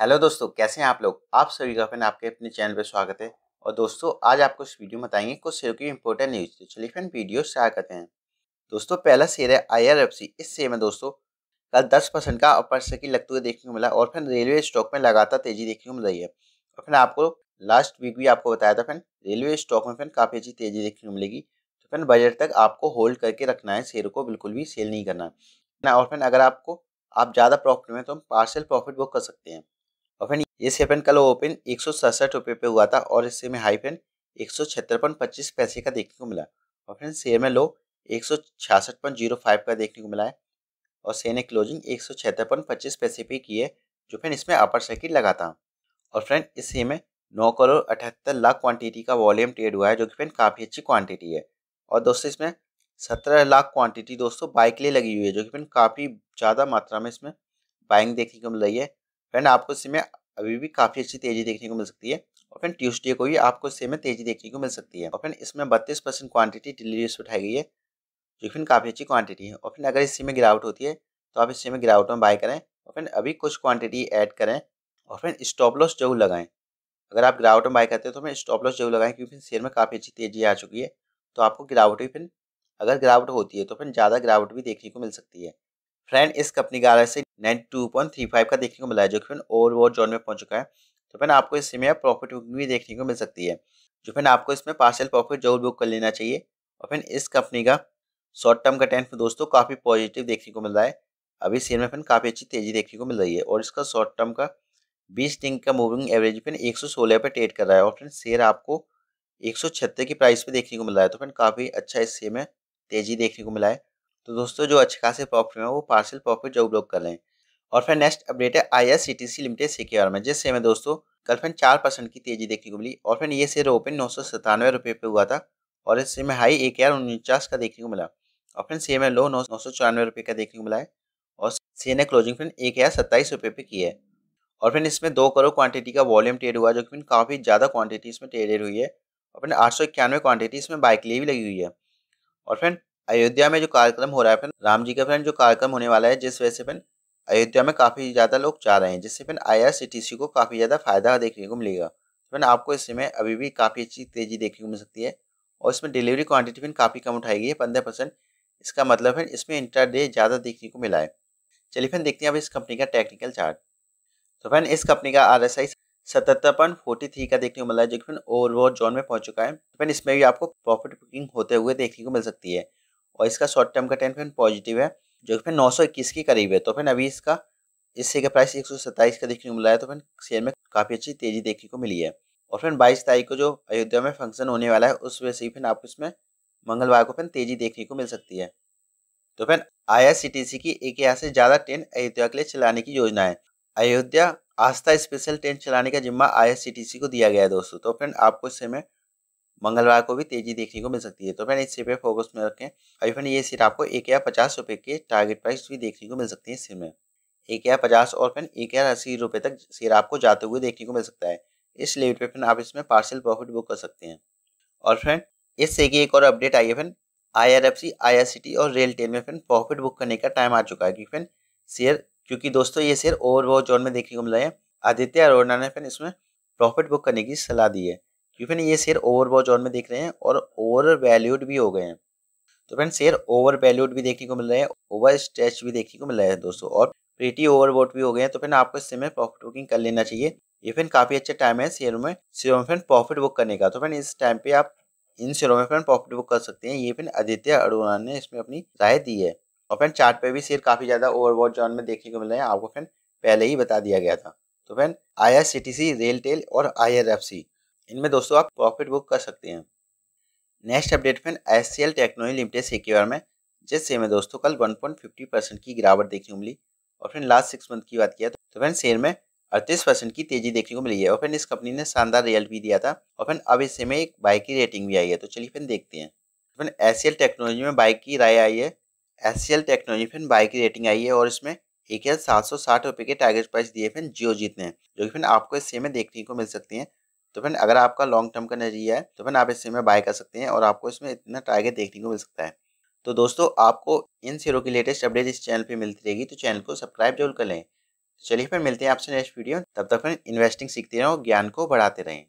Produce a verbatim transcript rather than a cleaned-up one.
Hello दोस्तों, कैसे हैं आप लोग। आप सभी का फ्रेंड आपके अपने चैनल पर स्वागत है। और दोस्तों आज आपको इस वीडियो में बताएंगे कुछ शेयर की इंपॉर्टेंट न्यूज। तो चलिए फ्रेंड वीडियो स्टार्ट करते हैं। दोस्तों पहला शेयर है आई आर एफ सी। इस शेयर में दोस्तों कल दस परसेंट का अपर सर्किट लगते हुए देखने को मिला और फ्रेंड रेलवे स्टॉक में लगातार तेजी देखने को मिल रही है। और फ्रेंड आपको लास्ट वीक भी आपको बताया था फ्रेंड रेलवे स्टॉक में फ्रेंड काफ़ी अच्छी तेजी देखने को मिलेगी। तो फ्रेंड बजट तक आपको होल्ड करके रखना है, शेयर को बिल्कुल भी सेल नहीं करना ना। और फ्रेंड अगर आपको आप ज़्यादा प्रॉफिट में तो हम पार्सल प्रॉफिट बुक कर सकते हैं। और फ्रेंड ये शेयर फ्रेंड कल ओपन एक सौ सड़सठ रुपये पे हुआ था और इससे में हाई फ्रेंड एक सौ छिहत्तर पच्चीस पैसे का देखने को मिला। और फ्रेंड शेयर में लो एक सौ छियासठ जीरो फाइव का देखने को मिला है और शेयर ने क्लोजिंग एक सौ छिहत्तर पच्चीस पैसे पे की है, जो फ्रेंड इसमें अपर सर्किट लगा था। और फ्रेंड इस शेयर में नौ करोड़ अठहत्तर लाख क्वान्टिटी का वॉल्यूम ट्रेड हुआ है, जो कि फ्रेंड काफ़ी अच्छी क्वान्टिटी है। और दोस्तों इसमें सत्रह लाख क्वांटिटी दोस्तों बाय के लिए लगी हुई है, जो कि फ्रेंड काफ़ी ज़्यादा मात्रा में इसमें बाइंग देखने को मिल रही है। फ्रेंड आपको इसमें अभी भी काफ़ी अच्छी तेज़ी देखने को मिल सकती है। और फ्रेंड ट्यूसडे को भी आपको इससे में तेज़ी देखने को मिल सकती है। और फ्रेंड इसमें बत्तीस परसेंट क्वान्टिटी डिलीवरी से उठाई गई है, जो कि फ्रेंड काफ़ी अच्छी क्वान्टिटी है। और फ्रेंड अगर इससे में गिरावट होती है तो आप इससे में गिरावट में बाय करें। और फ्रेंड अभी कुछ क्वान्टिटी ऐड करें और फ्रेंड स्टॉप लॉस जरूर लगाएँ। अगर आप गिरावट में बाय करते हैं तो फ्रेंड स्टॉप लॉस जरूर लगाएं, क्योंकि शेयर में काफ़ी अच्छी तेज़ी आ चुकी है। तो आपको गिरावट भी फ्रेंड अगर गिरावट होती है तो फिर ज़्यादा गिरावट भी देखने को मिल सकती है। फ्रेंड इस कंपनी का आर एफ सी बानवे पॉइंट तीन पाँच का देखने को मिला है, जो कि फिर ओवरबॉट जोन में पहुंच चुका है। तो फिर आपको इससे में प्रॉफिट भी देखने को मिल सकती है, जो फिर आपको इसमें पार्सल प्रॉफिट जरूर बुक कर लेना चाहिए। और फिर इस कंपनी का शॉर्ट टर्म का ट्रेंड दोस्तों काफ़ी पॉजिटिव देखने को मिल रहा है। अभी शेयर में फिर काफ़ी अच्छी तेज़ी देखने को मिल रही है और इसका शॉर्ट टर्म का बीस दिन का मूविंग एवरेज फिर एक सौ सोलह पर ट्रेड कर रहा है। और फिर शेयर आपको एक सौ छिहत्तर की प्राइस पर देखने को मिल रहा है। तो फिर काफ़ी अच्छा इस शेयर में तेजी देखने को मिला है। तो दोस्तों जो अच्छे खासे प्रॉफिट में वो पार्सल प्रॉफिट जरूर ब्लॉक कर लें। और फिर नेक्स्ट अपडेट है I R C T C limited share के बारे में, जिससे में दोस्तों कल फिर चार परसेंट की तेजी देखने को मिली। और फिर ये शेयर ओपन नौ सौ सतानवे रुपये पे हुआ था और इससे में हाई एक हज़ार उनचास का देखने को मिला। और फिर शेयर में लो नौ सौ चौरानवे रुपये का देखने को मिला है और शेयर ने क्लोजिंग फिर एक हज़ार सत्ताईस रुपये पे की है। और फिर इसमें दो करोड़ क्वान्टिटी का वॉल्यूम ट्रेड हुआ, जो कि काफ़ी ज़्यादा क्वान्टिटी इसमें ट्रेडेड हुई है। और फिर आठ सौ इक्यानवे क्वान्टिटी इसमें बाय के लिए भी लगी हुई है। और फ्रेंड अयोध्या में जो कार्यक्रम हो रहा है, फ्रेंड राम जी का फ्रेंड जो कार्यक्रम होने वाला है, जिस वजह से फ्रेंड अयोध्या में काफ़ी ज़्यादा लोग जा रहे हैं, जिससे friend I R C T C को काफ़ी ज़्यादा फायदा देखने को मिलेगा। फ्रेंड आपको इस समय अभी भी काफ़ी अच्छी तेज़ी देखने को मिल सकती है। और इसमें डिलीवरी क्वांटिटी फ्रेंड काफ़ी कम उठाई गई है, पंद्रह परसेंट। इसका मतलब फ्रेंड इसमें इंट्राडे ज़्यादा देखने को मिला है। चलिए फ्रेंड देखते हैं अब इस कंपनी का टेक्निकल चार्ट। तो फ्रेंड इस कंपनी का आर एस आई सतहत्तर पॉइंट फोर्टी थ्री का देखने को मिला है, जो कि फ्रेंड ओवरबॉट जोन में पहुंच चुका है। फ्रेंड इसमें भी आपको प्रॉफिट बुकिंग होते हुए देखने को मिल सकती है। और इसका शॉर्ट टर्म का ट्रेंड फ्रेंड पॉजिटिव है, जो कि फ्रेंड नौ सौ इक्कीस के करीब है। तो फ्रेंड अभी इसका इस शेयर का प्राइस एक सौ सत्ताईस का देखने को मिला है। तो फ्रेंड शेयर में काफ़ी अच्छी तेजी देखने को मिली है। और फ्रेंड बाईस तारीख को जो अयोध्या में फंक्शन होने वाला है, उस वजह से फ्रेंड आपको इसमें मंगलवार को फ्रेंड तेजी देखने को मिल सकती है। तो friend I R C T C की एक हज़ार से ज़्यादा ट्रेन अयोध्या के लिए चलाने की योजना है। अयोध्या आस्था स्पेशल ट्रेन चलाने का जिम्मा आई आर सी टी सी को दिया गया है दोस्तों। तो फ्रेंड आपको इस समय मंगलवार को भी तेजी देखने को मिल सकती है। तो फ्रेंड इस शेयर पे फोकस में रखें। अभी फ्रेंड ये शेयर आपको एक हज़ार पचास रुपये के टारगेट प्राइस भी देखने को मिल सकती है। इस शेयर में एक हज़ार पचास और फ्रेंड एक हज़ार अस्सी रुपये तक शेयर आपको जाते हुए देखने को मिल सकता है। इस लेवल पे फ्रेंड आप इसमें पार्सल प्रॉफिट बुक कर सकते हैं। और फ्रेंड इस शेयर की एक और अपडेट आई है। Friend I R F C I R C T और रेल टेल में फ्रेंड प्रॉफिट बुक करने का टाइम आ चुका है, क्योंकि फ्रेंड शेयर क्योंकि दोस्तों ये शेयर ओवरबॉट जोन में देखने को मिला है। आदित्य अरोड़ा ने फ्रेंड इसमें प्रॉफिट बुक करने की सलाह दी है, क्योंकि फ्रेंड ये शेयर ओवरबॉट जोन में देख रहे हैं और ओवर वैल्यूड भी हो गए हैं। तो फ्रेंड शेयर ओवर वैल्यूड भी देखने को मिल रहे हैं, ओवर स्ट्रेच भी देखने को मिल रहा है दोस्तों, और प्रीटी ओवरबॉट भी हो गए हैं। तो फ्रेंड आपको इस समय प्रॉफिट बुकिंग कर लेना चाहिए। ये फ्रेंड काफ़ी अच्छा टाइम है शेयरों में शेयरों में फ्रेंड प्रॉफिट बुक करने का। तो फ्रेंड इस टाइम पे आप इन शेयरों में फ्रेंड प्रॉफिट बुक कर सकते हैं। ये फ्रेंड आदित्य अरोड़ा ने इसमें अपनी राय दी है। और फ्रेंड चार्ट पे भी शेयर काफ़ी ज़्यादा ओवरबॉट जोन में देखने को मिल रहे हैं, आपको फ्रेंड पहले ही बता दिया गया था। तो friend I R C T C, RailTel और आई आर एफ सी इनमें दोस्तों आप प्रॉफिट बुक कर सकते हैं। Next update friend S C L technology limited share के बारे में, जिस शेयर में दोस्तों कल वन पॉइंट फिफ्टी परसेंट की गिरावट देखने को मिली। और फ्रेंड लास्ट सिक्स मंथ की बात किया तो फ्रेंड शेयर में अड़तीस परसेंट की तेजी देखने को मिली है। और फ्रेंड इस कंपनी ने शानदार रिजल्ट भी दिया था। और फ्रेंड अब इस शेयर में एक बाय की रेटिंग भी आई है। तो चलिए फ्रेंड देखते हैं। Friend S C L technology में बाय की राय आई है। S C L technology friend buy की रेटिंग आई है और इसमें एक हज़ार सात सौ साठ रुपये के टारगेट प्राइस दिए फ्रेंड जियो जीतने हैं, जो कि फ्रेंड आपको इस शेयर में देखने को मिल सकती हैं। तो फ्रेंड अगर आपका लॉन्ग टर्म का नजरिया है तो फ्रेंड आप इस शेयर में बाय कर सकते हैं और आपको इसमें इतना टारगेट देखने को मिल सकता है। तो दोस्तों आपको इन शेयरों की लेटेस्ट अपडेट इस चैनल पर मिलती रहेगी, तो चैनल को सब्सक्राइब जरूर कर लें। चलिए फिर मिलते हैं आपसे नेक्स्ट वीडियो। तब तक फिर इन्वेस्टिंग सीखते रहो, ज्ञान को बढ़ाते रहें।